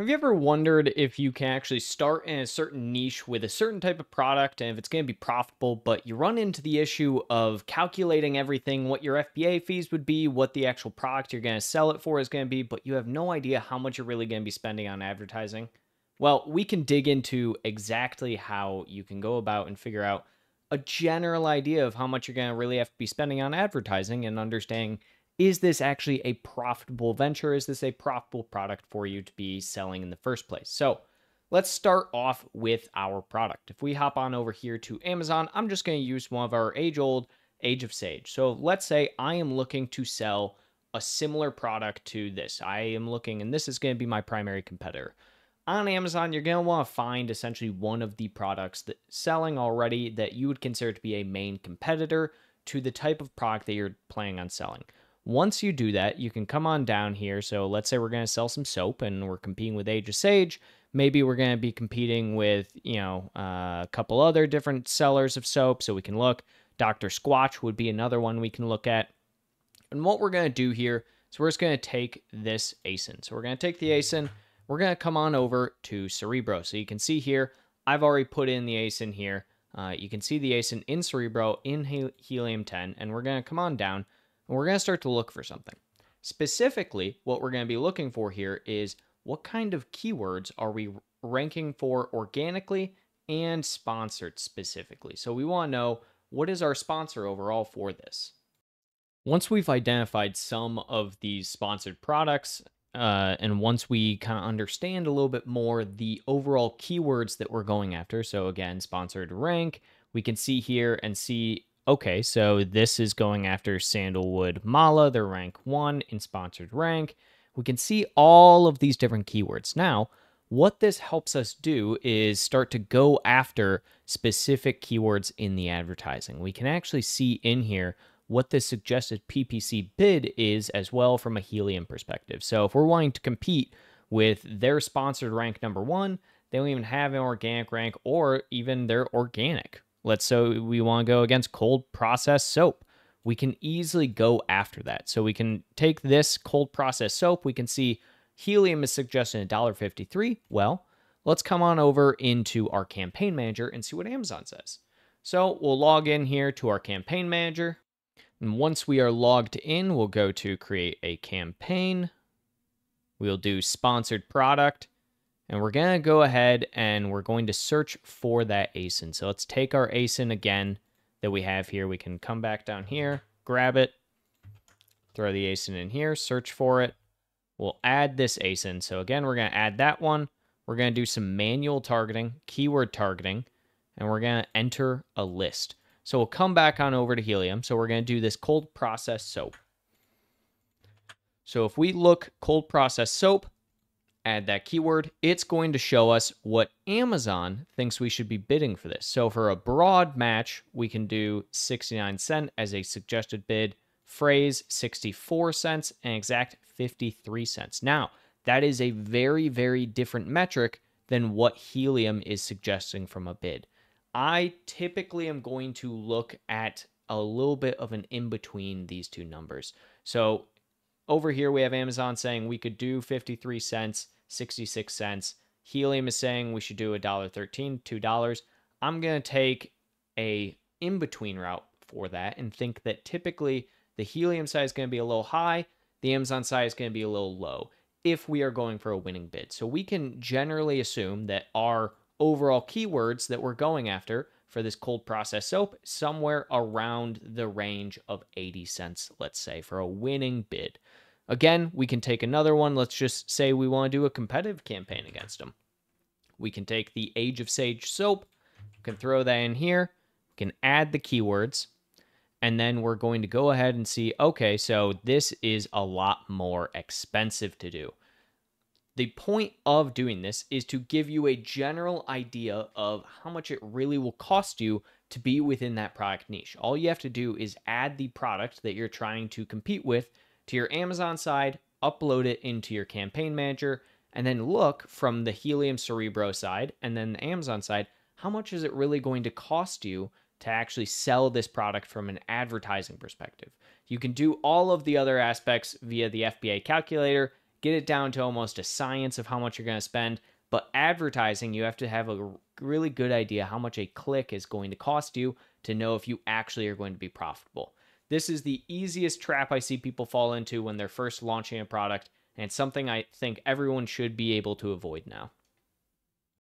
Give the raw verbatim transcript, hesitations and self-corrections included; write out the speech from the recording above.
Have you ever wondered if you can actually start in a certain niche with a certain type of product and if it's going to be profitable, but you run into the issue of calculating everything, what your F B A fees would be, what the actual product you're going to sell it for is going to be, but you have no idea how much you're really going to be spending on advertising? Well, we can dig into exactly how you can go about and figure out a general idea of how much you're going to really have to be spending on advertising and understanding, is this actually a profitable venture? Is this a profitable product for you to be selling in the first place? So let's start off with our product. If we hop on over here to Amazon, I'm just going to use one of our age-old Age of Sage. So let's say I am looking to sell a similar product to this. I am looking, and this is going to be my primary competitor. On Amazon, you're going to want to find essentially one of the products that selling already that you would consider to be a main competitor to the type of product that you're planning on selling. Once you do that, you can come on down here. So let's say we're going to sell some soap and we're competing with Age of Sage. Maybe we're going to be competing with, you know, uh, a couple other different sellers of soap. So we can look, Doctor Squatch would be another one we can look at. And what we're going to do here is we're just going to take this A S I N. So we're going to take the A S I N. We're going to come on over to Cerebro. So you can see here, I've already put in the A S I N here. Uh, you can see the A S I N in Cerebro in Helium ten, and we're going to come on down. And we're going to start to look for something. Specifically, what we're going to be looking for here is what kind of keywords are we ranking for organically and sponsored specifically. So we want to know, what is our sponsor overall for this? Once we've identified some of these sponsored products, uh, and once we kind of understand a little bit more the overall keywords that we're going after, so again, sponsored rank, we can see here and see, okay, so this is going after Sandalwood Mala, they're rank one in sponsored rank. We can see all of these different keywords. Now, what this helps us do is start to go after specific keywords in the advertising. We can actually see in here what this suggested P P C bid is as well from a Helium perspective. So if we're wanting to compete with their sponsored rank number one, they don't even have an organic rank or even their organic. Let's say we want to go against cold processed soap. We can easily go after that. So we can take this cold processed soap. We can see Helium is suggesting one dollar fifty-three. Well, let's come on over into our campaign manager and see what Amazon says. So we'll log in here to our campaign manager. And once we are logged in, we'll go to create a campaign. We'll do sponsored product. And we're going to go ahead and we're going to search for that A S I N. So let's take our A S I N again that we have here. We can come back down here, grab it, throw the A S I N in here, search for it. We'll add this A S I N. So again, we're going to add that one. We're going to do some manual targeting, keyword targeting, and we're going to enter a list. So we'll come back on over to Helium. So we're going to do this cold processed soap. So if we look cold processed soap, add that keyword, it's going to show us what Amazon thinks we should be bidding for this. So for a broad match, we can do sixty-nine cents as a suggested bid, phrase sixty-four cents, and exact fifty-three cents. Now, that is a very, very different metric than what Helium is suggesting from a bid. I typically am going to look at a little bit of an in-between these two numbers. So over here, we have Amazon saying we could do fifty-three cents, sixty-six cents. Helium is saying we should do one dollar thirteen, two dollars. I'm going to take a in-between route for that and think that typically the Helium side is going to be a little high. The Amazon side is going to be a little low if we are going for a winning bid. So we can generally assume that our overall keywords that we're going after for this cold processed soap, somewhere around the range of eighty cents, let's say, for a winning bid. Again, we can take another one. Let's just say we want to do a competitive campaign against them. We can take the Age of Sage soap, we can throw that in here, we can add the keywords, and then we're going to go ahead and see, okay, so this is a lot more expensive to do. The point of doing this is to give you a general idea of how much it really will cost you to be within that product niche. All you have to do is add the product that you're trying to compete with to your Amazon side, upload it into your campaign manager, and then look from the Helium Cerebro side and then the Amazon side, how much is it really going to cost you to actually sell this product from an advertising perspective? You can do all of the other aspects via the F B A calculator get it down to almost a science of how much you're going to spend. But advertising, you have to have a really good idea how much a click is going to cost you to know if you actually are going to be profitable. This is the easiest trap I see people fall into when they're first launching a product, and it's something I think everyone should be able to avoid now.